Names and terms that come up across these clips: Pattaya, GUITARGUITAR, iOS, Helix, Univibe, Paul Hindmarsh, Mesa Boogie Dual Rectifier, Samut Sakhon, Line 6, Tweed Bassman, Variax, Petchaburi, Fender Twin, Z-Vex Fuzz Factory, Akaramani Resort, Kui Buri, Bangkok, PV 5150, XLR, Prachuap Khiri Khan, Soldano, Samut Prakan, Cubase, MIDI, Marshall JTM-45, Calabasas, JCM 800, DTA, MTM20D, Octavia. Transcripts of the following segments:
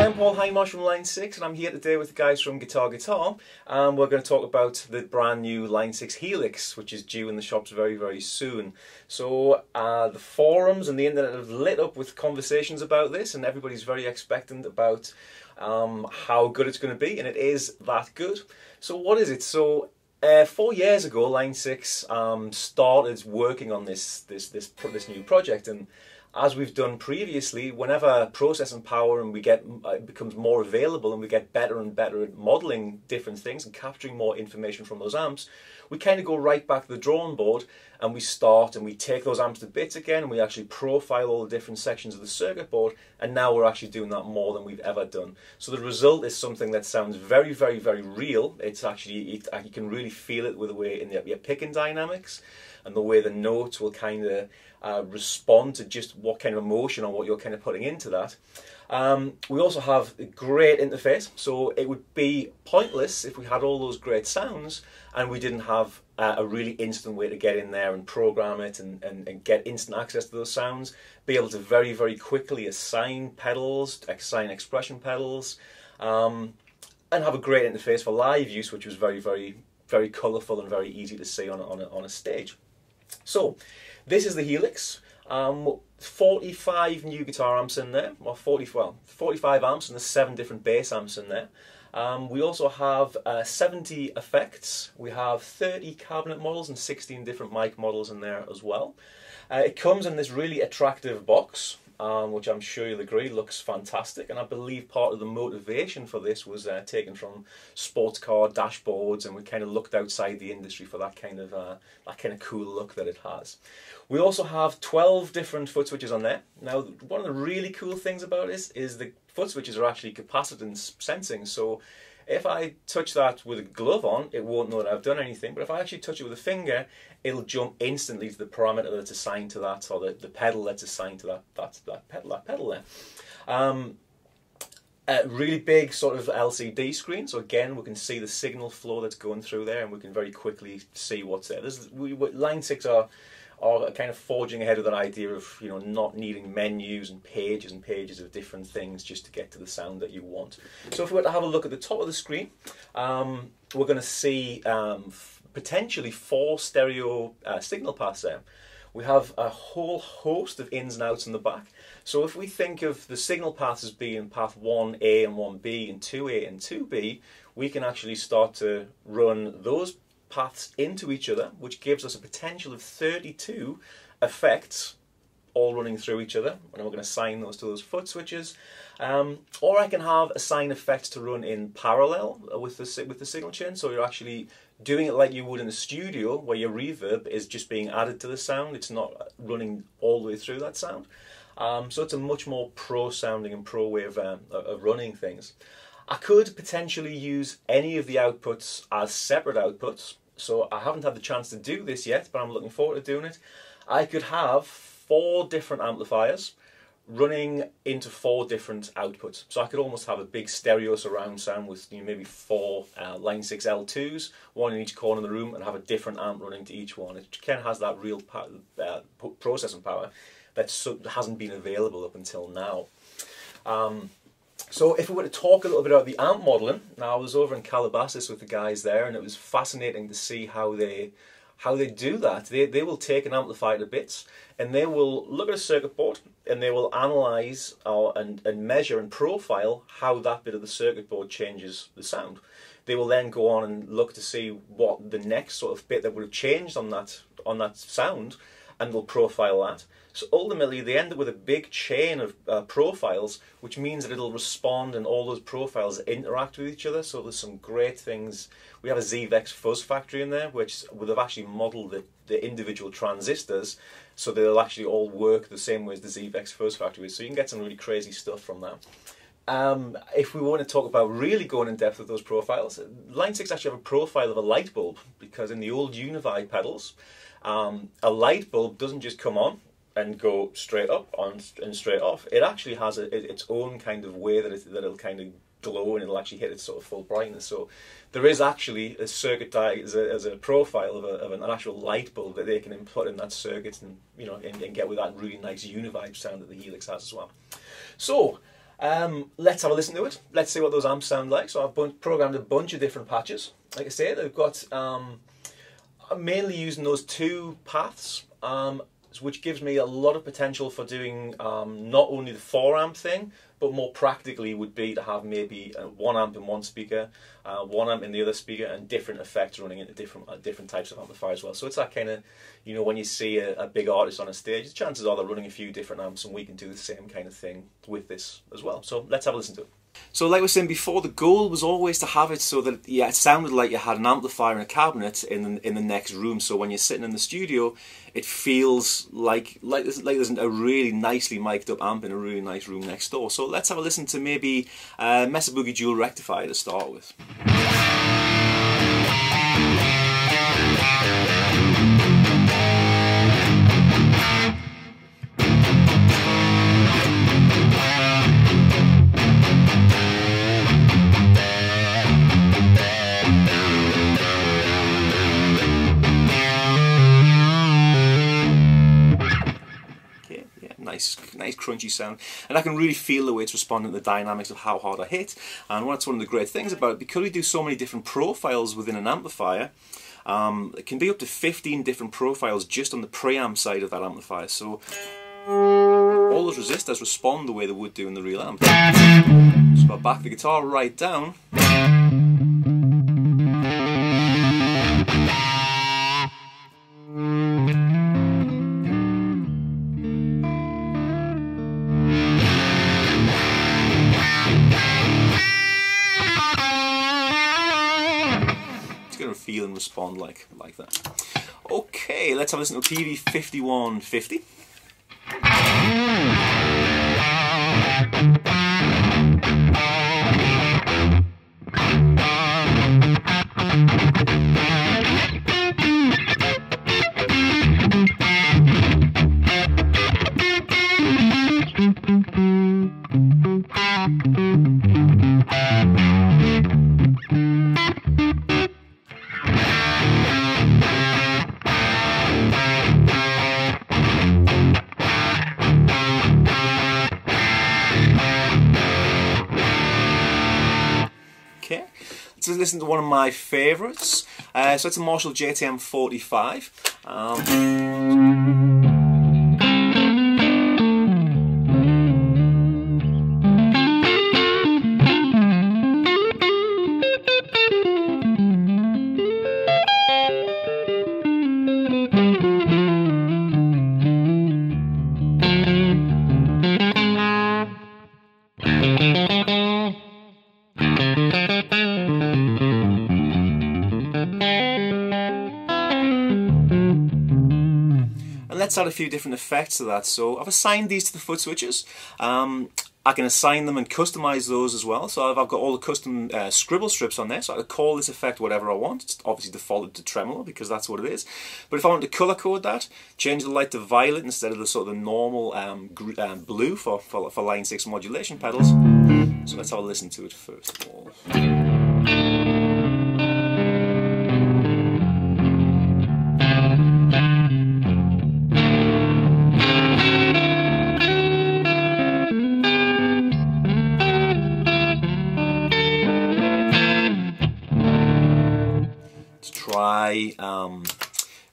Hi, I'm Paul Hindmarsh from Line 6 and I'm here today with the guys from Guitar Guitar, and we're going to talk about the brand new Line 6 Helix, which is due in the shops very soon. So the forums and the internet have lit up with conversations about this, and everybody's very expectant about how good it's going to be, and it is that good. So what is it? So 4 years ago Line 6 started working on this new project, and as we've done previously, whenever processing power and it becomes more available and we get better and better at modeling different things and capturing more information from those amps, we kind of go right back to the drawing board and we start and we take those amps to bits again and we actually profile all the different sections of the circuit board, and now we're actually doing that more than we've ever done. So the result is something that sounds very real. It's actually, you can really feel it with the way in your picking dynamics and the way the notes will kind of respond to just what kind of emotion or what you're kind of putting into that. We also have a great interface, so it would be pointless if we had all those great sounds and we didn't have a really instant way to get in there and program it and get instant access to those sounds, be able to very quickly assign pedals, assign expression pedals, and have a great interface for live use, which was very colourful and very easy to see on a stage. So this is the Helix. 45 new guitar amps in there, or 45 amps, and there's 7 different bass amps in there. We also have 70 effects. We have 30 cabinet models and 16 different mic models in there as well. It comes in this really attractive box, which I'm sure you'll agree looks fantastic, and I believe part of the motivation for this was taken from sports car dashboards, and we kind of looked outside the industry for that kind of cool look that it has. We also have 12 different foot switches on there. Now, one of the really cool things about this is the foot switches are actually capacitance sensing, so if I touch that with a glove on, it won't know that I've done anything, but if I actually touch it with a finger, it'll jump instantly to the parameter that's assigned to that, or the pedal that's assigned to that pedal there. A really big sort of LCD screen, so again we can see the signal flow that's going through there, and we can very quickly see what's there. Line 6 are kind of forging ahead of that idea of, you know, not needing menus and pages of different things just to get to the sound that you want. So if we were to have a look at the top of the screen, we're going to see potentially 4 stereo signal paths there. We have a whole host of ins and outs in the back. So if we think of the signal paths as being path 1A and 1B and 2A and 2B, we can actually start to run those paths into each other, which gives us a potential of 32 effects all running through each other, and we're going to assign those to those foot switches. Or I can have assign effects to run in parallel with the signal chain, so you're actually doing it like you would in the studio, where your reverb is just being added to the sound, it's not running all the way through that sound. So it's a much more pro sounding and pro way of running things. I could potentially use any of the outputs as separate outputs, so I haven't had the chance to do this yet, but I'm looking forward to doing it. I could have 4 different amplifiers running into 4 different outputs, so I could almost have a big stereo surround sound with, you know, maybe 4 Line 6 L2s, one in each corner of the room, and have a different amp running to each one. It kind of has that real processing power that hasn't been available up until now. So if we were to talk a little bit about the amp modelling, now I was over in Calabasas with the guys there, and it was fascinating to see how they do that. They will take an amplifier to bits, and they will look at a circuit board, and they will analyse and measure and profile how that bit of the circuit board changes the sound. They will then go on and look to see what the next sort of bit that would have changed on that sound, and they'll profile that. So ultimately they end up with a big chain of profiles, which means that it'll respond and all those profiles interact with each other, so there's some great things. We have a Z-Vex Fuzz Factory in there, which would have actually modelled the individual transistors, so they'll actually all work the same way as the Z-Vex Fuzz Factory is, so you can get some really crazy stuff from that. If we want to talk about really going in depth with those profiles, Line 6 actually have a profile of a light bulb, because in the old Univibe pedals, a light bulb doesn't just come on and go straight up and straight off. It actually has its own kind of way that it'll kind of glow, and it'll actually hit its sort of full brightness. So there is actually a circuit as a profile of an actual light bulb that they can input in that circuit, and, you know, and get with that really nice Univibe sound that the Helix has as well. So Let's have a listen to it. Let's see what those amps sound like. So I've programmed a bunch of different patches. Like I say, they've got I'm mainly using those two paths, which gives me a lot of potential for doing not only the 4 amp thing, but more practically would be to have maybe 1 amp in one speaker, 1 amp in the other speaker, and different effects running into different types of amplifiers as well. So it's that kind of, you know, when you see a big artist on a stage, chances are they're running a few different amps, and we can do the same kind of thing with this as well. So let's have a listen to it. So like we were saying before, the goal was always to have it so that, yeah, it sounded like you had an amplifier in a cabinet in the next room. So when you're sitting in the studio, it feels like there's a really nicely mic'd up amp in a really nice room next door. So let's have a listen to maybe Mesa Boogie Dual Rectifier to start with. Nice crunchy sound, and I can really feel the way it's responding to the dynamics of how hard I hit. And that's one of the great things about it, because we do so many different profiles within an amplifier. It can be up to 15 different profiles just on the preamp side of that amplifier, so all those resistors respond the way they would do in the real amp. So I back the guitar right down, feel and respond like that. Okay, let's have a listen to PV 5150. Let's listen to one of my favourites. So it's a Marshall JTM-45. Let's add a few different effects to that. So I've assigned these to the foot switches. I can assign them and customize those as well. So I've got all the custom scribble strips on there, so I can call this effect whatever I want. It's obviously defaulted to tremolo because that's what it is. But if I want to color code that, change the light to violet instead of the sort of the normal blue for Line 6 modulation pedals. So let's have a listen to it first of all.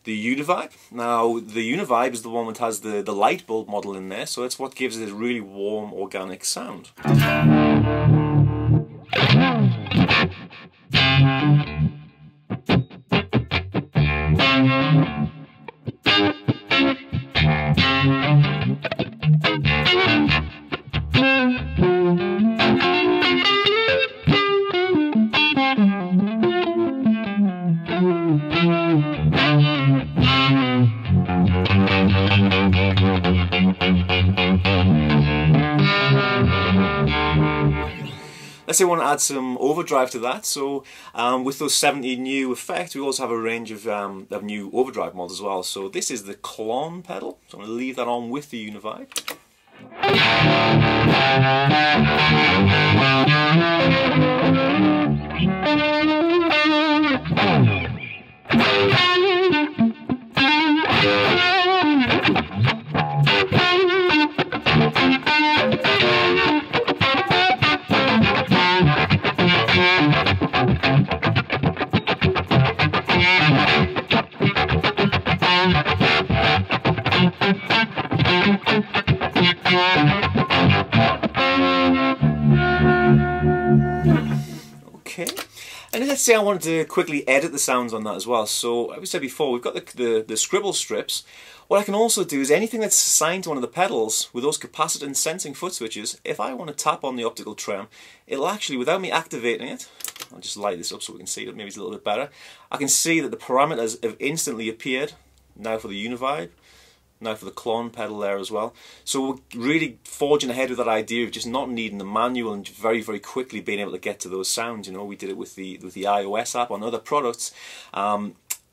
The Univibe. Now the Univibe is the one that has the light bulb model in there, so it's what gives it a really warm organic sound. Let's say I want to add some overdrive to that, so with those 70 new effects, we also have a range of new overdrive mods as well. So this is the clon pedal, so I'm going to leave that on with the Univibe. let's say I wanted to quickly edit the sounds on that as well. So, as we said before, we've got the scribble strips. What I can also do is anything that's assigned to one of the pedals with those capacitance sensing foot switches, if I want to tap on the optical trim, it'll actually, without me activating it, I'll just light this up so we can see it, maybe it's a little bit better. I can see that the parameters have instantly appeared, now for the Univibe, now for the clone pedal there as well. So we're really forging ahead with that idea of just not needing the manual and very, very quickly being able to get to those sounds. You know, we did it with the iOS app on other products.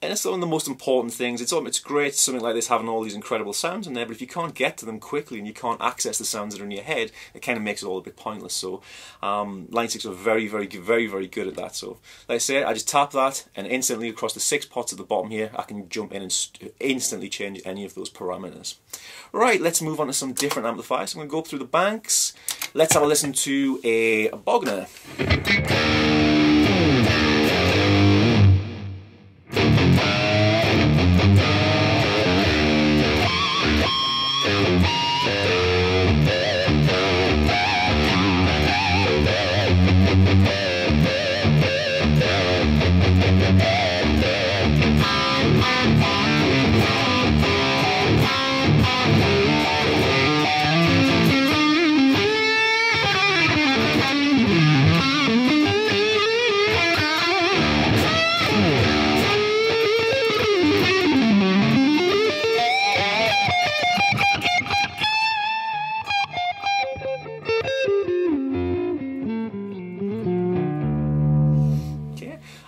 And it's one of the most important things. It's great, something like this, having all these incredible sounds in there, but if you can't get to them quickly and you can't access the sounds that are in your head, it kind of makes it all a bit pointless. So Line 6 are very, very, very, very good at that. So like I say, I just tap that and instantly across the 6 pots at the bottom here, I can jump in and instantly change any of those parameters. Right, let's move on to some different amplifiers. So I'm going to go up through the banks. Let's have a listen to a Bogner.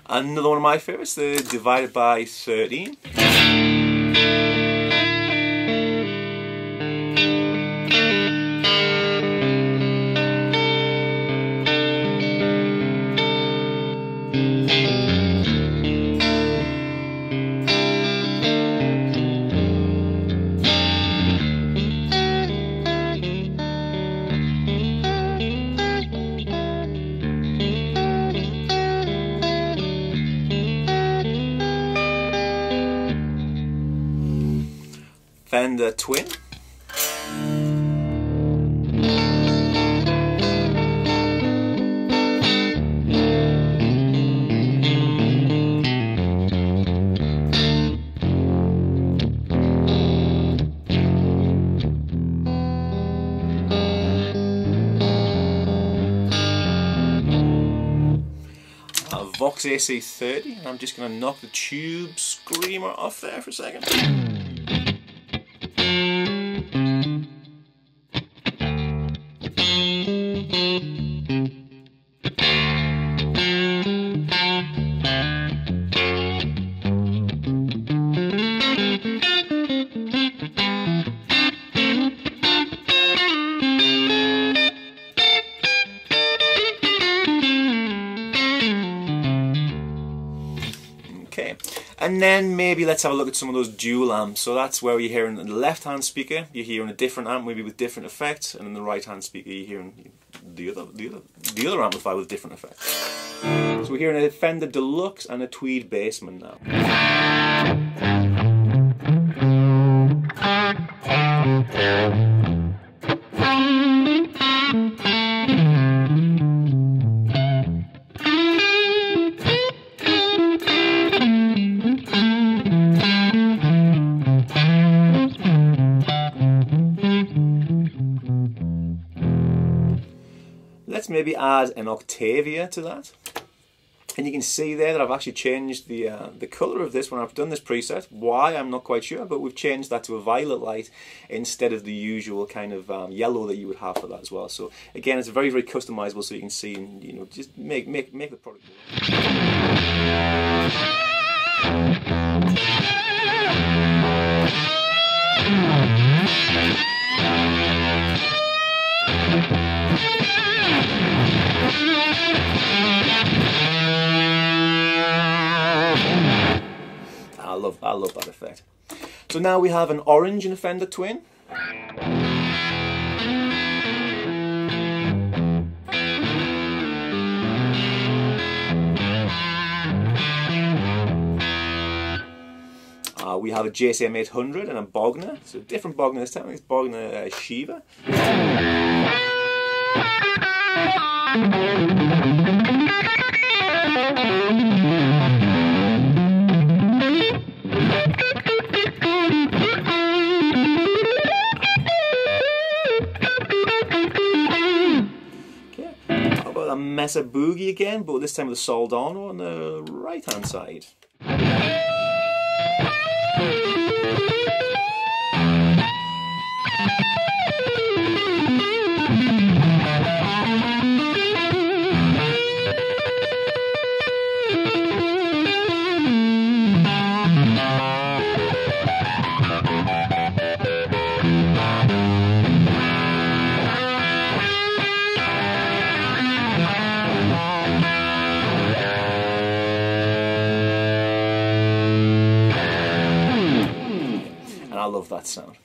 Another one of my favourites, the Divided by 13. Fender Twin. Vox AC30, and I'm just going to knock the tube screamer off there for a second. And then maybe let's have a look at some of those dual amps. So that's where you're hearing the left hand speaker, you're hearing a different amp maybe with different effects, and in the right hand speaker you're hearing the other amplifier with different effects. So we're hearing a Fender Deluxe and a Tweed Bassman now. Maybe add an Octavia to that, and you can see there that I've actually changed the colour of this when I've done this preset. Why, I'm not quite sure, but we've changed that to a violet light instead of the usual kind of yellow that you would have for that as well. So again, it's very, very customisable, so you can see and, you know, just make the product I love that effect. So now we have an orange and a Fender Twin. We have a JCM 800 and a Bogner. So different Bogner this time. It's Bogner Shiva. got a Mesa Boogie again, but this time with a Soldano on the right hand side. I love that sound.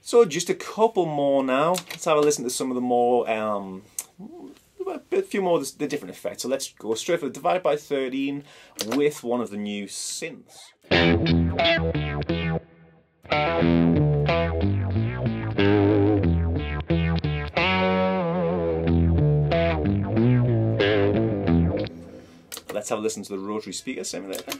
So just a couple more now. Let's have a listen to some of the more, a few more of the different effects. So let's go straight for the Divided by 13 with one of the new synths. Let's have a listen to the rotary speaker simulator.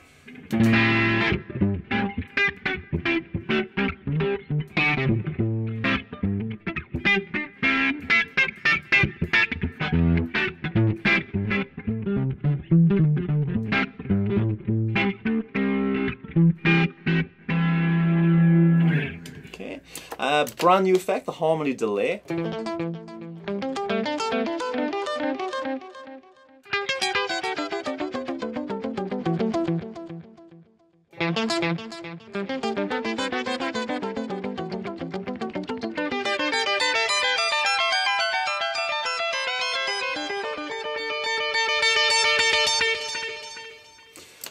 Okay, a brand new effect, the harmony delay.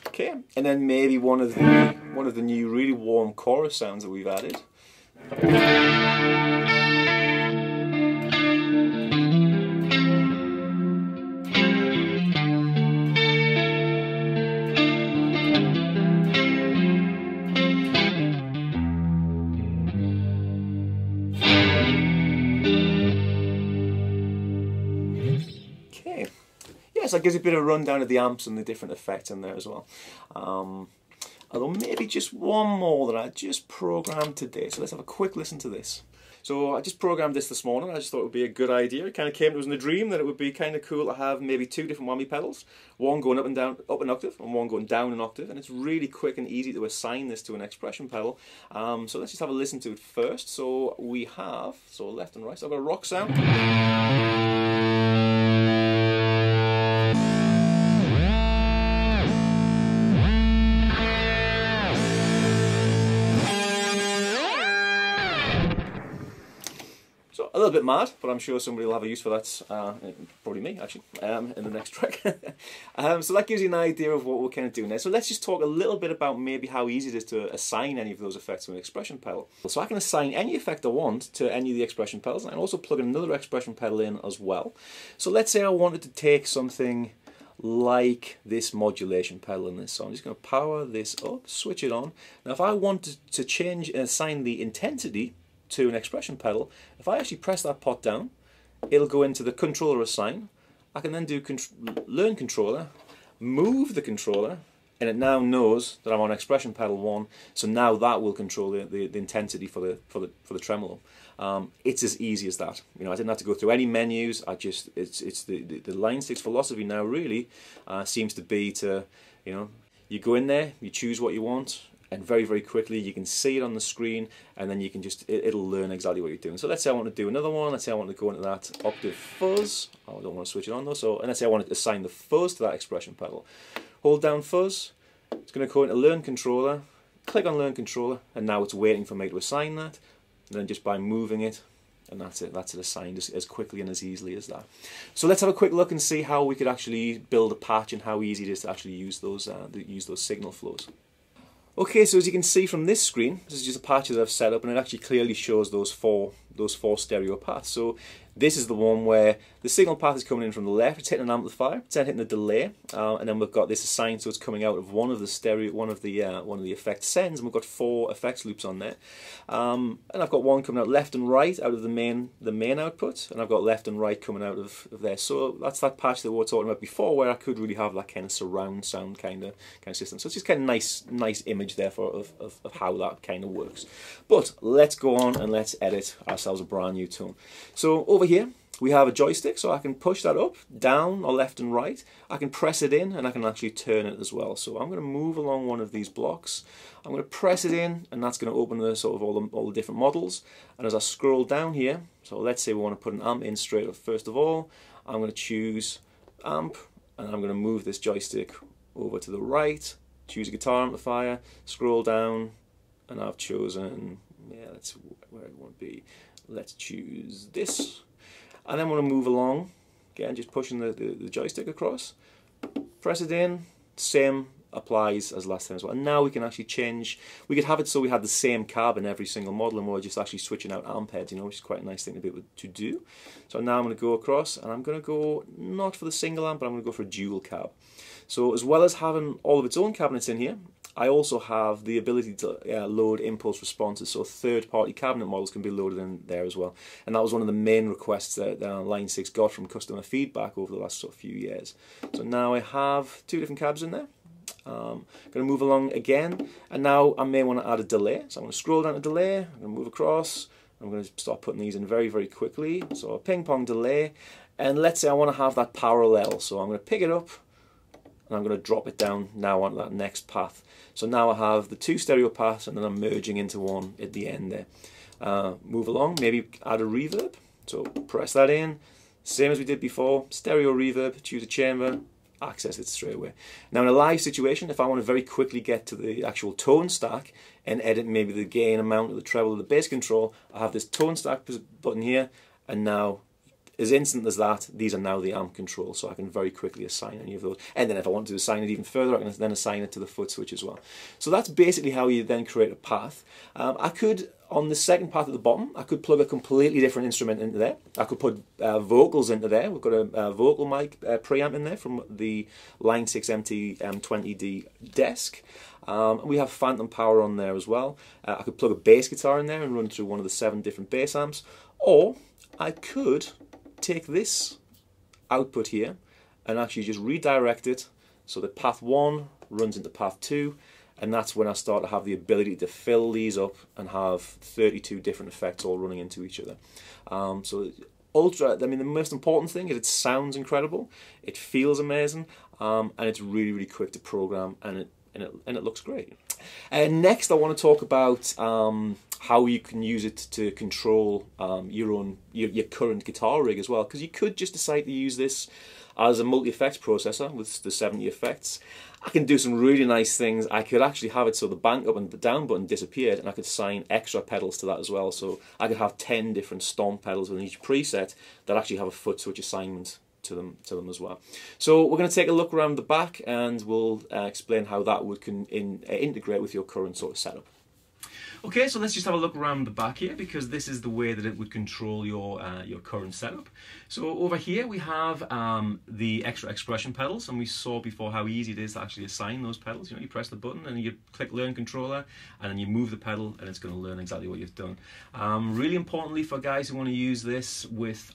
Okay, and then maybe one of the new really warm chorus sounds that we've added. That gives a bit of a rundown of the amps and the different effects in there as well. Although maybe just one more that I just programmed today. So let's have a quick listen to this. So I just programmed this morning. I just thought it would be a good idea. It kind of came to us in a dream that it would be kind of cool to have maybe two different whammy pedals, one going up and down, up an octave, and one going down an octave. And it's really quick and easy to assign this to an expression pedal. So let's just have a listen to it first. So we have left and right. So I've got a rock sound. A little bit mad, but I'm sure somebody will have a use for that, probably me actually, in the next track. So that gives you an idea of what we're kind of doing there. So let's just talk a little bit about maybe how easy it is to assign any of those effects to an expression pedal. So I can assign any effect I want to any of the expression pedals, and I can also plug another expression pedal in as well. So let's say I wanted to take something like this modulation pedal in this, so I'm just going to power this up, switch it on. Now if I wanted to change and assign the intensity to an expression pedal, if I actually press that pot down, it'll go into the controller assign. I can then do learn controller, move the controller, and it now knows that I'm on expression pedal 1. So now that will control the intensity for the tremolo. It's as easy as that. You know, I didn't have to go through any menus. I just it's the Line 6 philosophy now really seems to be to, you know, you go in there, you choose what you want. And very, very quickly you can see it on the screen, and then you can just, it'll learn exactly what you're doing. So let's say I want to do another one. Let's say I want to go into that octave fuzz. Oh, I don't want to switch it on though. So, and let's say I want to assign the fuzz to that expression pedal. Hold down fuzz. It's going to go into learn controller. Click on learn controller, and now it's waiting for me to assign that. And then just by moving it, and that's it. That's it assigned as quickly and as easily as that. So let's have a quick look and see how we could actually build a patch and how easy it is to actually use those signal flows. Okay, so as you can see from this screen, this is just a patch that I've set up, and it actually clearly shows those four stereo paths. So this is the one where the signal path is coming in from the left, it's hitting an amplifier, it's then hitting the delay, and then we've got this assigned, so it's coming out of one of the effect sends, and we've got 4 effects loops on there. And I've got one coming out left and right out of the main output, and I've got left and right coming out of there. So that's that patch that we were talking about before, where I could really have that kind of surround sound kind of system. So it's just kind of nice image therefore of how that kind of works. But let's go on and let's edit our ourselves a brand new tone. So over here we have a joystick, so I can push that up, down, or left and right. I can press it in, and I can actually turn it as well. So I'm going to move along one of these blocks. I'm going to press it in, and that's going to open the sort of all the different models. And as I scroll down here, so let's say we want to put an amp in straight up first of all. I'm going to choose amp, and I'm going to move this joystick over to the right. Choose a guitar amplifier, scroll down, and I've chosen, yeah, that's where it want to be. Let's choose this. And then I'm going to move along, again just pushing the joystick across, press it in, same applies as last time as well. And now we can actually change, we could have it so we had the same cab in every single model and we're just actually switching out amp heads, you know, which is quite a nice thing to be able to do. So now I'm going to go across and I'm going to go not for the single amp, but I'm going to go for a dual cab. So as well as having all of its own cabinets in here, I also have the ability to load impulse responses, so third-party cabinet models can be loaded in there as well. And that was one of the main requests that Line 6 got from customer feedback over the last sort of few years. So now I have two different cabs in there. I'm going to move along again, and now I may want to add a delay. So I'm going to scroll down to delay, I'm going to move across, I'm going to start putting these in very, very quickly. So a ping-pong delay, and let's say I want to have that parallel, so I'm going to pick it up, and I'm going to drop it down now onto that next path. So now I have the two stereo paths and then I'm merging into one at the end there. Move along, maybe add a reverb. So press that in, same as we did before, stereo reverb, choose a chamber, access it straight away. Now in a live situation, if I want to very quickly get to the actual tone stack and edit maybe the gain amount of the treble or the bass control, I have this tone stack button here, and now as instant as that, these are now the amp control, so I can very quickly assign any of those. And then if I want to assign it even further, I can then assign it to the foot switch as well. So that's basically how you then create a path. I could, on the second path at the bottom, I could plug a completely different instrument into there. I could put vocals into there. We've got a vocal mic preamp in there from the Line 6 MTM20D desk. We have phantom power on there as well. I could plug a bass guitar in there and run through one of the 7 different bass amps. Or I could take this output here and actually just redirect it so that path 1 runs into path 2, and that's when I start to have the ability to fill these up and have 32 different effects all running into each other. So I mean, the most important thing is it sounds incredible, it feels amazing, and it's really, really quick to program, and it looks great. And next I want to talk about how you can use it to control your current guitar rig as well, because you could just decide to use this as a multi-effects processor with the 70 effects. I can do some really nice things. I could actually have it so the bank up and the down button disappeared, and I could assign extra pedals to that as well. So I could have 10 different stomp pedals within each preset that actually have a foot switch assignment to them as well. So we're going to take a look around the back, and we'll explain how that would integrate with your current sort of setup. Okay, so let's just have a look around the back here, because this is the way that it would control your current setup. So over here we have the extra expression pedals, and we saw before how easy it is to actually assign those pedals. You know, you press the button and you click learn controller, and then you move the pedal and it's going to learn exactly what you've done. Really importantly for guys who want to use this with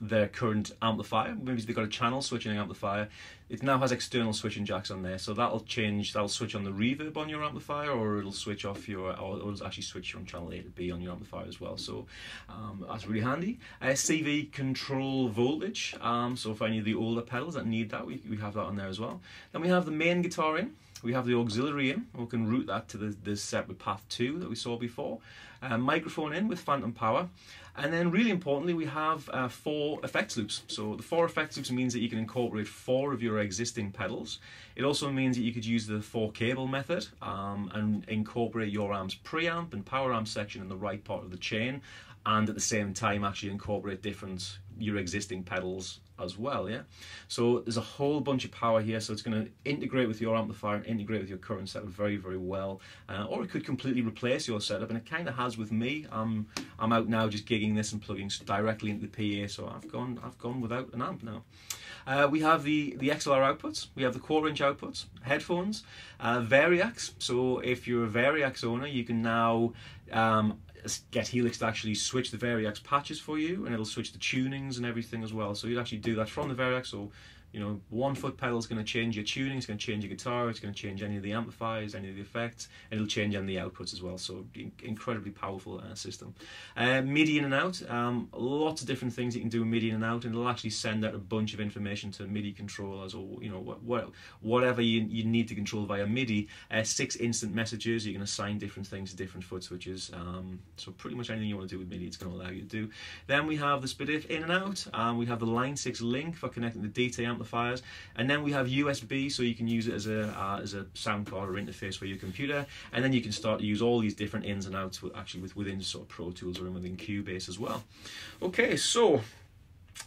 their current amplifier, maybe they've got a channel switching amplifier, it now has external switching jacks on there, so that'll change, that'll switch on the reverb on your amplifier, or it'll switch off your, or it'll actually switch from channel A to B on your amplifier as well, so that's really handy. CV control voltage, so for any of the older pedals that need that, we have that on there as well. Then we have the main guitar in, we have the auxiliary in, we can route that to the separate path 2 that we saw before. Microphone in with phantom power, and then really importantly we have 4 effects loops. So the 4 effects loops means that you can incorporate 4 of your existing pedals. It also means that you could use the 4 cable method and incorporate your amp's preamp and power amp section in the right part of the chain, and at the same time actually incorporate your existing pedals as well, yeah? So there's a whole bunch of power here, so it's going to integrate with your amplifier and integrate with your current setup very, very well. Or it could completely replace your setup, and it kind of has with me. I'm out now just gigging this and plugging directly into the PA, so I've gone without an amp now. We have the XLR outputs, we have the quarter-inch outputs, headphones, Variax, so if you're a Variax owner, you can now get Helix to actually switch the Variax patches for you, and it'll switch the tunings and everything as well. So you'd actually do that from the Variax, so You know, one foot pedal is going to change your tuning, it's going to change your guitar, it's going to change any of the amplifiers, any of the effects, and it'll change any of the outputs as well. So incredibly powerful system. MIDI in and out, lots of different things you can do with MIDI in and out, and it'll actually send out a bunch of information to MIDI controllers, or you know, whatever you need to control via MIDI. 6 instant messages, you can assign different things to different foot switches. So pretty much anything you want to do with MIDI, it's going to allow you to do. Then we have the SPDIF in and out. We have the Line 6 link for connecting the DTA amplifiers, and then we have USB, so you can use it as a sound card or interface for your computer, and then you can start to use all these different ins and outs with, actually within sort of Pro Tools or within Cubase as well. Okay, so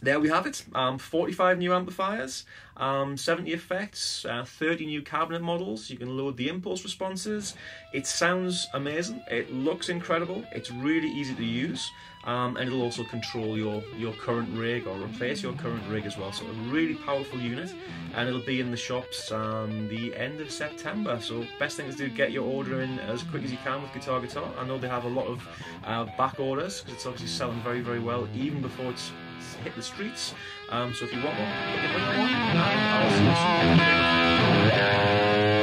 there we have it. 45 new amplifiers, 70 effects, 30 new cabinet models. You can load the impulse responses. It sounds amazing. It looks incredible. It's really easy to use. And it'll also control your current rig or replace your current rig as well. So a really powerful unit, and it'll be in the shops the end of September. So best thing is to get your order in as quick as you can with Guitar Guitar. I know they have a lot of back orders because it's obviously selling very, very well even before it's hit the streets. So if you want one, pick it up. I'll see you soon.